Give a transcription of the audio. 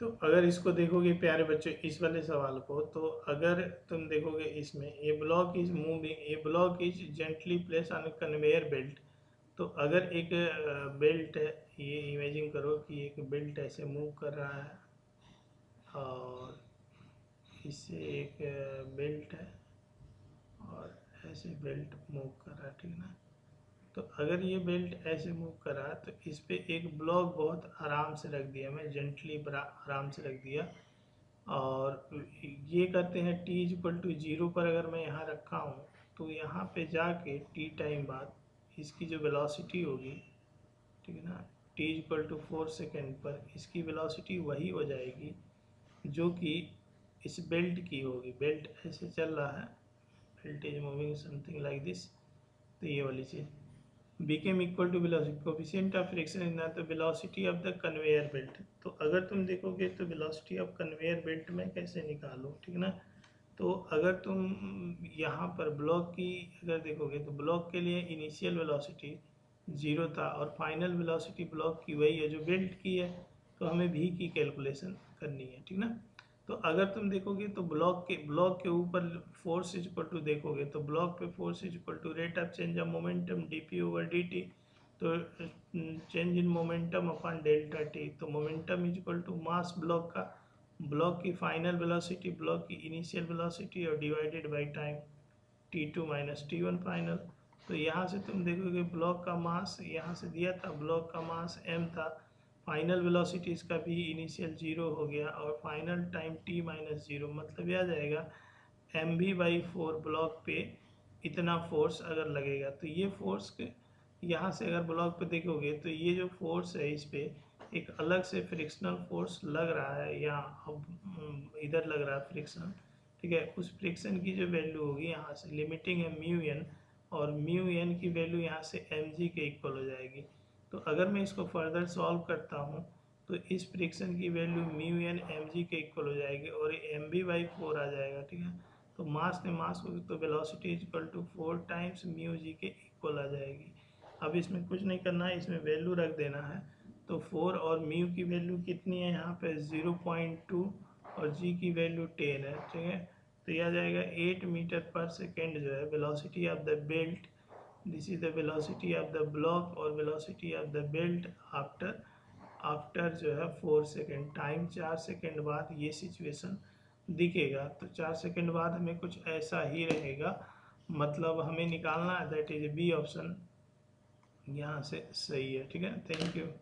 तो अगर इसको देखोगे प्यारे बच्चों इस वाले सवाल को, तो अगर तुम देखोगे इसमें a block is moving, a block is gently place on conveyor belt. तो अगर एक बेल्ट है, ये इमेजिन करो कि एक बेल्ट ऐसे मूव कर रहा है और इससे एक बेल्ट है और ऐसे बेल्ट मूव कर रहा है, ठीक ना। तो अगर ये बेल्ट ऐसे मूव करा तो इस पर एक ब्लॉक बहुत आराम से रख दिया, मैं जेंटली आराम से रख दिया। और ये कहते हैं t इक्वल टू 0 पर अगर मैं यहाँ रखा हूँ तो यहाँ पे जाके t टाइम बाद इसकी जो वेलोसिटी होगी, ठीक है ना, t इक्वल टू 4 सेकेंड पर इसकी वेलोसिटी वही हो जाएगी जो कि इस बेल्ट की होगी। बेल्ट ऐसे चल रहा है, belt is moving something like this. तो ये वाली चीज़ became equal to velocity, coefficient of friction is not the velocity of the conveyor belt। तो अगर तुम देखोगे तो velocity of conveyor belt में कैसे निकालो, ठीक ना। तो अगर तुम यहाँ पर ब्लॉक की अगर देखोगे तो ब्लॉक के लिए इनिशियल वेलोसिटी 0 था और फाइनल वेलोसिटी ब्लॉक की वही है जो बेल्ट की है, तो हमें v की कैलकुलेशन करनी है, ठीक ना। तो अगर तुम देखोगे तो ब्लॉक के ऊपर फोर्स इज इक्वल टू देखोगे तो ब्लॉक पे force is equal to rate of change of momentum dp/dt, तो change in momentum upon delta t। तो momentum is equal to mass block का, ब्लॉक की फाइनल वेलोसिटी, ब्लॉक की initial velocity और divided by time t2 - t1 final. तो यहाँ से तुम देखोगे ब्लॉक का मास यहाँ से दिया था, ब्लॉक का मास m था, फाइनल वेलोसिटी इसका भी इनिशियल 0 हो गया और फाइनल टाइम t - 0, मतलब यह आ जाएगा mv/4 ब्लॉक पे इतना फोर्स अगर लगेगा। तो ये फोर्स के यहाँ से अगर ब्लॉक पे देखोगे तो ये जो फोर्स है इस पर एक अलग से फ्रिक्शनल फोर्स लग रहा है, यहाँ अब इधर लग रहा है फ्रिक्शन, ठीक है। उस फ्रिक्शन की जो वैल्यू होगी यहाँ से लिमिटिंग है μn, और μn की वैल्यू यहाँ से mg के इक्वल हो जाएगी। तो अगर मैं इसको फर्दर सॉल्व करता हूँ तो इस फ्रिक्शन की वैल्यू μn mg के इक्वल हो जाएगी और ये mv/4 आ जाएगा, ठीक है। तो मास ने मास को, तो velocity is equal to 4 times μg के इक्वल आ जाएगी। अब इसमें कुछ नहीं करना है, इसमें वैल्यू रख देना है। तो 4 और म्यू की वैल्यू कितनी है यहाँ पे 0.2 और g की वैल्यू 10 है, ठीक है। तो यह आ जाएगा 8 मीटर पर सेकेंड जो है velocity of the belt, this is the velocity of the block और velocity of the belt after जो है 4 सेकेंड टाइम। 4 सेकेंड बाद ये सिचुएशन दिखेगा, तो 4 सेकेंड बाद हमें कुछ ऐसा ही रहेगा, मतलब हमें निकालना है दैट इज बी ऑप्शन यहाँ से सही है, ठीक है। Thank you.